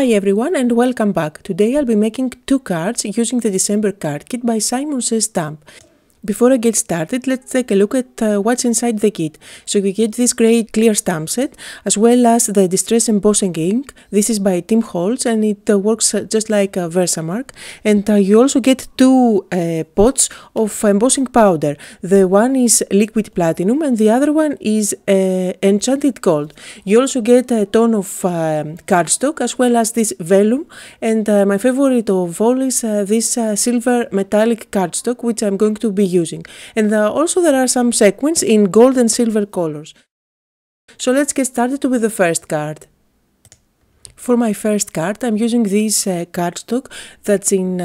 Hi everyone and welcome back. Today I'll be making two cards using the December card kit by Simon Says Stamp. Before I get started, let's take a look at what's inside the kit. So you get this great clear stamp set as well as the Distress Embossing ink. This is by Tim Holtz and it works just like VersaMark. And you also get two pots of embossing powder. The one is LIQUID PLATINUM and the other one is ENCHANTED GOLD. You also get a ton of cardstock as well as this vellum. And my favorite of all is this silver metallic cardstock, which I'm going to be using. And also there are some sequins in gold and silver colors. So let's get started with the first card. For my first card, I'm using this cardstock that's in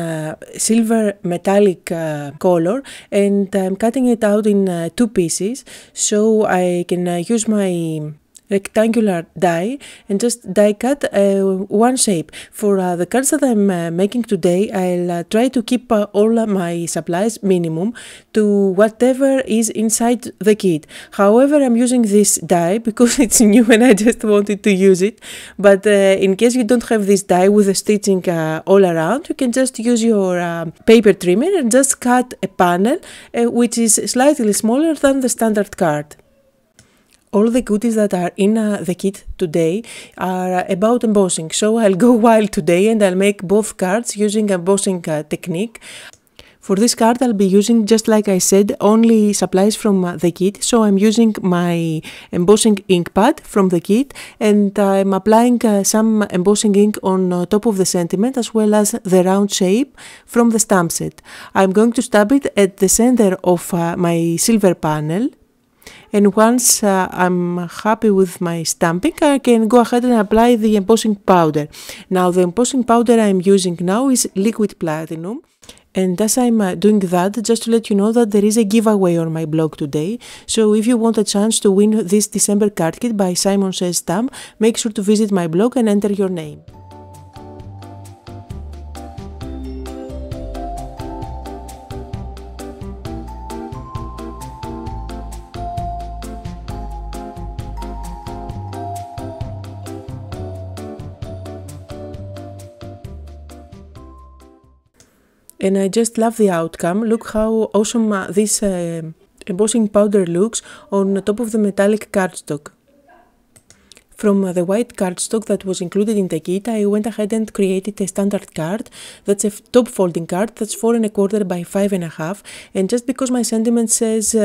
silver metallic color, and I'm cutting it out in two pieces, so I can use my rectangular die and just die cut one shape. For the cards that I'm making today, I'll try to keep all my supplies minimum to whatever is inside the kit. However, I'm using this die because it's new and I just wanted to use it. But in case you don't have this die with the stitching all around, you can just use your paper trimmer and just cut a panel which is slightly smaller than the standard card. All the goodies that are in the kit today are about embossing, so I'll go wild today and I'll make both cards using embossing technique. For this card, I'll be using, just like I said, only supplies from the kit, so I'm using my embossing ink pad from the kit and I'm applying some embossing ink on top of the sentiment as well as the round shape from the stamp set. I'm going to stamp it at the center of my silver panel. And once I'm happy with my stamping, I can go ahead and apply the embossing powder. Now, the embossing powder I'm using now is LIQUID PLATINUM. And as I'm doing that, just to let you know that there is a giveaway on my blog today. So if you want a chance to win this December card kit by Simon Says Stamp, make sure to visit my blog and enter your name. And I just love the outcome. Look how awesome this embossing powder looks on top of the metallic cardstock. From the white cardstock that was included in the kit, I went ahead and created a standard card. That's a top folding card that's 4 1/4 by 5 1/2. And just because my sentiment says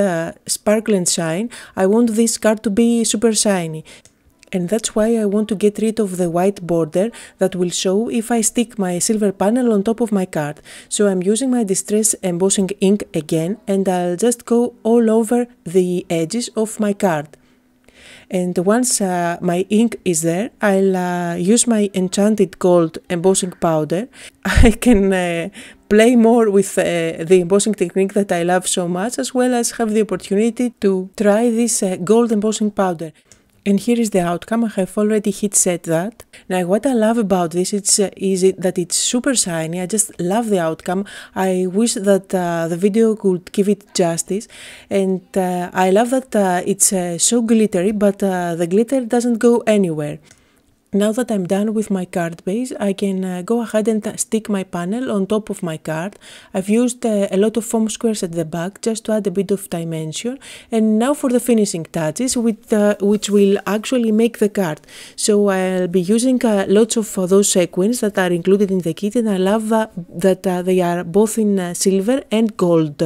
sparkle and shine, I want this card to be super shiny. And that's why I want to get rid of the white border that will show if I stick my silver panel on top of my card. So I'm using my Distress Embossing ink again and I'll just go all over the edges of my card. And once my ink is there, I'll use my Enchanted Gold embossing powder. I can play more with the embossing technique that I love so much, as well as have the opportunity to try this gold embossing powder. And here is the outcome. I have already heat set that. Now what I love about this is that it's super shiny. I just love the outcome. I wish that the video could give it justice. And I love that it's so glittery, but the glitter doesn't go anywhere. Now that I'm done with my card base, I can go ahead and stick my panel on top of my card. I've used a lot of foam squares at the back just to add a bit of dimension. And now for the finishing touches, which will actually make the card. So I'll be using lots of those sequins that are included in the kit, and I love that they are both in silver and gold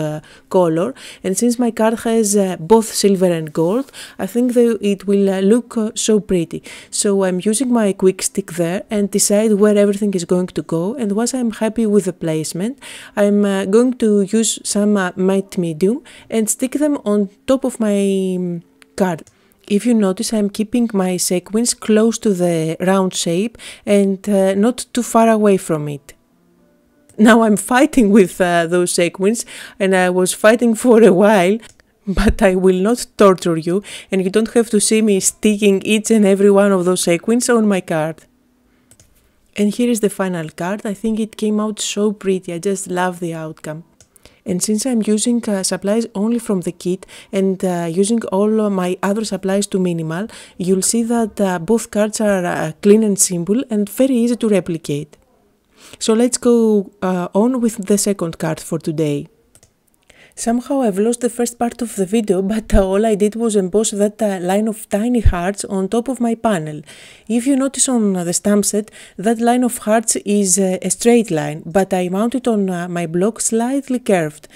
color. And since my card has both silver and gold, I think it will look so pretty. So I'm using my QUICKSTIK there and decide where everything is going to go, and once I'm happy with the placement, I'm going to use some matte medium and stick them on top of my card. If you notice, I'm keeping my sequins close to the round shape and not too far away from it. Now I'm fighting with those sequins, and I was fighting for a while. But I will not torture you, and you don't have to see me sticking each and every one of those sequins on my card. And here is the final card. I think it came out so pretty. I just love the outcome. And since I'm using supplies only from the kit and using all my other supplies to minimal, you'll see that both cards are clean and simple and very easy to replicate. So let's go on with the second card for today. Somehow I've lost the first part of the video, but all I did was emboss that line of tiny hearts on top of my panel. If you notice on the stamp set, that line of hearts is a straight line, but I mounted on my block slightly curved.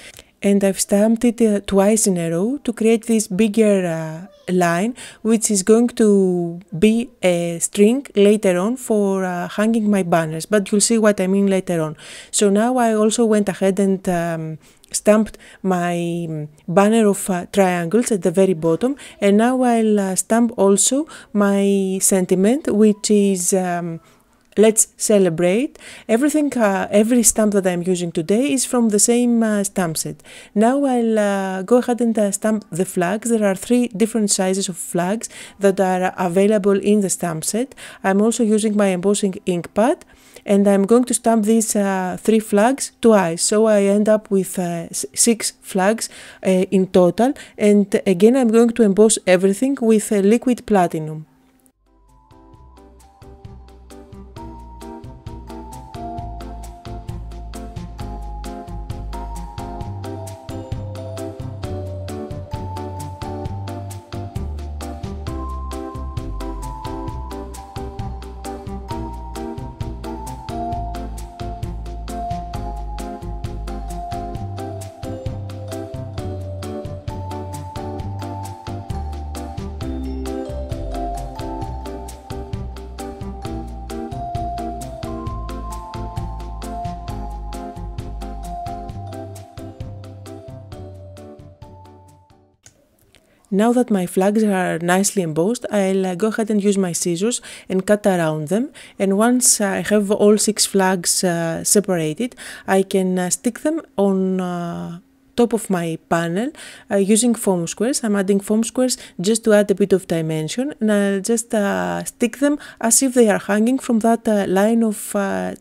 And I've stamped it twice in a row to create this bigger line, which is going to be a string later on for hanging my banners, but you'll see what I mean later on. So now I also went ahead and stamped my banner of triangles at the very bottom, and now I'll stamp also my sentiment, which is let's celebrate. Everything, every stamp that I'm using today is from the same stamp set. Now I'll go ahead and stamp the flags. There are three different sizes of flags that are available in the stamp set. I'm also using my embossing ink pad, and I'm going to stamp these three flags twice. So I end up with six flags in total. And again, I'm going to emboss everything with liquid platinum. Now that my flags are nicely embossed, I'll go ahead and use my scissors and cut around them, and once I have all six flags separated, I can stick them on top of my panel using foam squares. I'm adding foam squares just to add a bit of dimension, and I'll just stick them as if they are hanging from that line of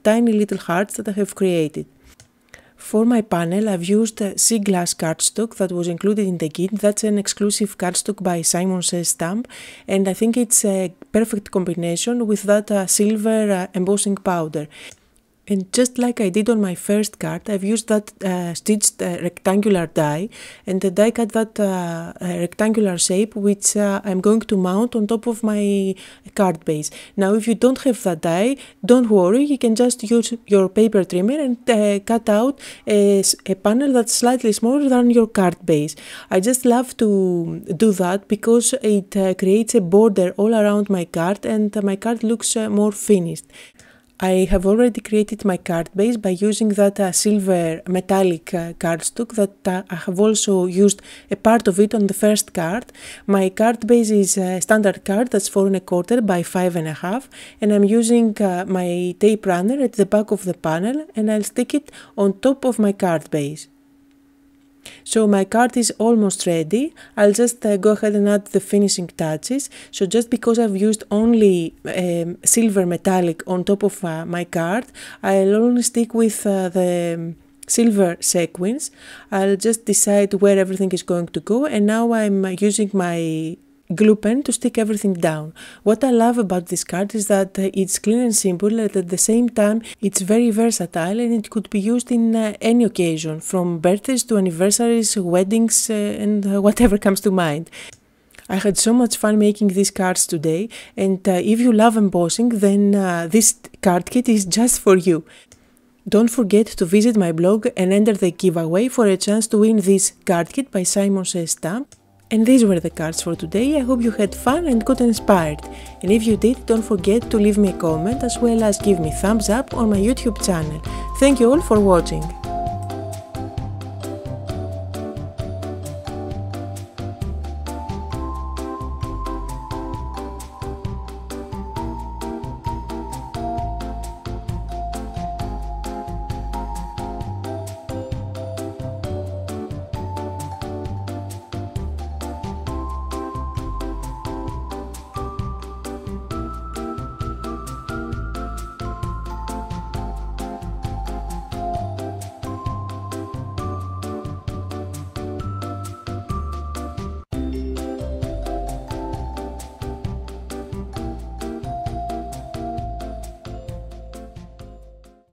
tiny little hearts that I have created. For my panel, I've used sea glass cardstock that was included in the kit. That's an exclusive cardstock by Simon Says Stamp, and I think it's a perfect combination with that silver embossing powder. And just like I did on my first card, I've used that stitched rectangular die, and the die cut that rectangular shape, which I'm going to mount on top of my card base. Now, if you don't have that die, don't worry, you can just use your paper trimmer and cut out a panel that's slightly smaller than your card base. I just love to do that because it creates a border all around my card, and my card looks more finished. I have already created my card base by using that silver metallic cardstock that I have also used a part of it on the first card. My card base is a standard card that's 4¼ by 5½, and I'm using my tape runner at the back of the panel, and I'll stick it on top of my card base. So my card is almost ready. I'll just go ahead and add the finishing touches. So just because I've used only silver metallic on top of my card, I'll only stick with the silver sequins. I'll just decide where everything is going to go, and now I'm using my glue pen to stick everything down. What I love about this card is that it's clean and simple, and at the same time it's very versatile, and it could be used in any occasion, from birthdays to anniversaries, weddings, and whatever comes to mind. I had so much fun making these cards today, and if you love embossing, then this card kit is just for you. Don't forget to visit my blog and enter the giveaway for a chance to win this card kit by Simon Says Stamp. And these were the cards for today. I hope you had fun and got inspired. And if you did, don't forget to leave me a comment as well as give me thumbs up on my YouTube channel. Thank you all for watching.